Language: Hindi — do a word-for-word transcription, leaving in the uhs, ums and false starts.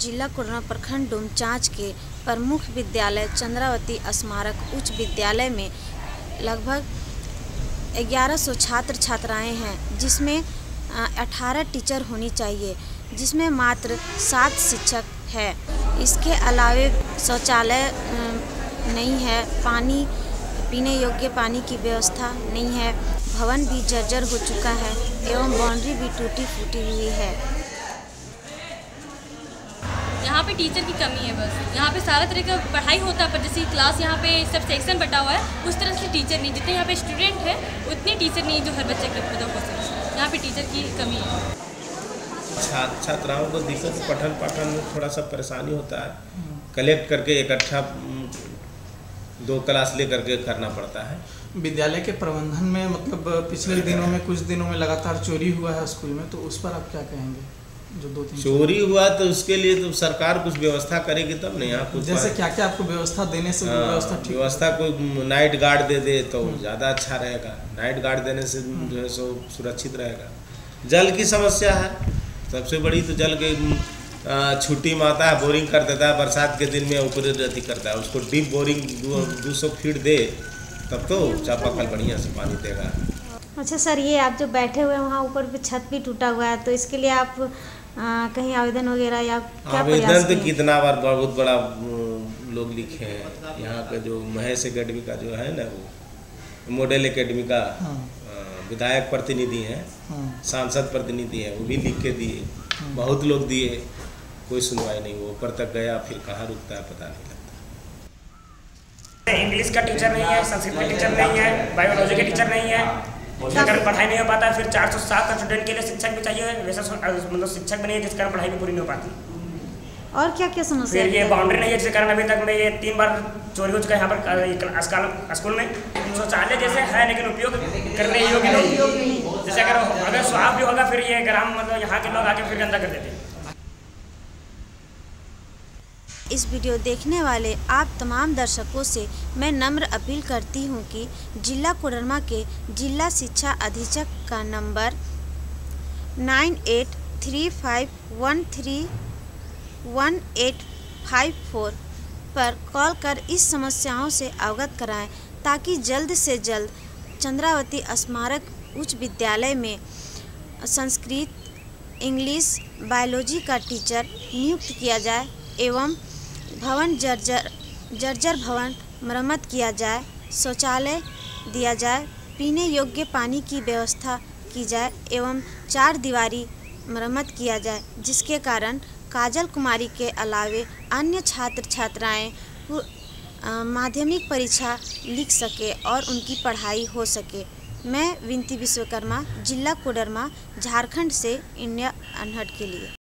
जिला कोडरमा प्रखंड डोमचांच के प्रमुख विद्यालय चंद्रावती स्मारक उच्च विद्यालय में लगभग ग्यारह सौ छात्र छात्राएं हैं, जिसमें अठारह टीचर होनी चाहिए, जिसमें मात्र सात शिक्षक है। इसके अलावे शौचालय नहीं है, पानी पीने योग्य पानी की व्यवस्था नहीं है, भवन भी जर्जर हो चुका है एवं बाउंड्री भी टूटी फूटी हुई है। यहाँ पे टीचर की कमी है, बस यहाँ पे सारा तरह का पढ़ाई होता है, पर जैसे क्लास यहाँ पे सब सेक्शन बटा हुआ है, उस तरह से टीचर नहीं, जितने यहाँ पे स्टूडेंट हैं उतने टीचर नहीं जो हर बच्चे के मतलब हो सके। यहाँ पे टीचर की कमी है। छात्र छात्राओं को दिक्कत पठन पाठन में थोड़ा सा परेशानी होता है, कलेक्ट करके एक अच्छा दो क्लास ले करके करना पड़ता है। विद्यालय के प्रबंधन में मतलब पिछले दिनों में कुछ दिनों में लगातार चोरी हुआ है स्कूल में, तो उस पर आप क्या कहेंगे? जो दो तीन चोरी हुआ तो उसके लिए तो सरकार कुछ व्यवस्था करेगी तब ना। यहाँ कुछ जैसे क्या क्या आपको व्यवस्था देने से व्यवस्था व्यवस्था कोई नाइट गार्ड दे दे तो ज़्यादा अच्छा रहेगा। नाइट गार्ड देने से जो है सो सुरक्षित रहेगा। जल की समस्या है सबसे बड़ी, तो जल के छुट्टी में आता है, बोरिंग कर देता है, बरसात के दिन में ऊपर अति करता है, उसको डीप बोरिंग दो सौ फीट दे तब तो चापाकल बढ़िया से पानी देगा। अच्छा सर, ये आप जो बैठे हुए हैं वहाँ ऊपर पे छत भी टूटा हुआ है, तो इसके लिए आप आ, कहीं आवेदन वगैरह या क्या? आवेदन तो कितना बार बहुत बड़ा लोग लिखे हैं। यहाँ का जो महेशगढ़ी का जो है ना, वो मॉडल एकेडमी का विधायक प्रतिनिधि हैं, सांसद प्रतिनिधि हैं, वो भी लिख के दिए, बहुत लोग दिए, कोई सुनवाई नहीं। वो ऊपर तक गया, फिर कहाँ रुकता है पता नहीं लगता। इंग्लिश का टीचर नहीं है, संस्कृत का टीचर नहीं है, बायोलॉजी के टीचर नहीं है, जिसके कारण पढ़ाई नहीं हो पाता है। फिर चार सौ सात स्टूडेंट के लिए शिक्षक भी चाहिए, वैसा मतलब शिक्षक भी नहीं है, जिसके कारण पढ़ाई भी पूरी नहीं हो पाती। और क्या क्या समस्या? ये बाउंड्री नहीं है, जिसके कारण अभी तक में ये तीन बार चोरी हो चुका है यहाँ पर स्कूल में। शौचालय जैसे है लेकिन उपयोग करने योग्य नहीं, जैसे अगर अगर स्वास्थ्य भी होगा फिर ये ग्राम मतलब यहाँ के लोग आके फिर गंदा कर देते हैं। इस वीडियो देखने वाले आप तमाम दर्शकों से मैं नम्र अपील करती हूँ कि जिला कोडरमा के जिला शिक्षा अधीक्षक का number nine eight three five one three one eight five four पर कॉल कर इस समस्याओं से अवगत कराएं, ताकि जल्द से जल्द चंद्रावती स्मारक उच्च विद्यालय में संस्कृत, इंग्लिश, बायोलॉजी का टीचर नियुक्त किया जाए एवं भवन जर्जर जर्जर भवन मरम्मत किया जाए, शौचालय दिया जाए, पीने योग्य पानी की व्यवस्था की जाए एवं चार दीवारी मरम्मत किया जाए, जिसके कारण काजल कुमारी के अलावे अन्य छात्र छात्राएं माध्यमिक परीक्षा लिख सके और उनकी पढ़ाई हो सके। मैं विंती विश्वकर्मा, जिला कोडरमा, झारखंड से इंडिया अनहट के लिए।